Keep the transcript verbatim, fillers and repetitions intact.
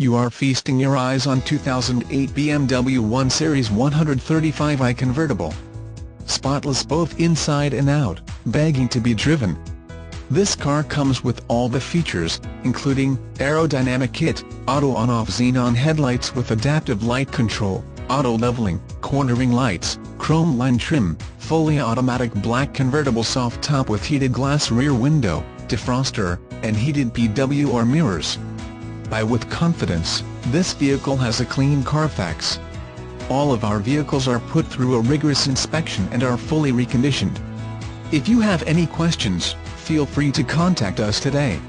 You are feasting your eyes on two thousand eight B M W one series one thirty-five i convertible. Spotless both inside and out, begging to be driven. This car comes with all the features, including aerodynamic kit, auto on-off xenon headlights with adaptive light control, auto leveling, cornering lights, chrome line trim, fully automatic black convertible soft top with heated glass rear window, defroster, and heated P W R mirrors. Buy with confidence, this vehicle has a clean Carfax. All of our vehicles are put through a rigorous inspection and are fully reconditioned. If you have any questions, feel free to contact us today.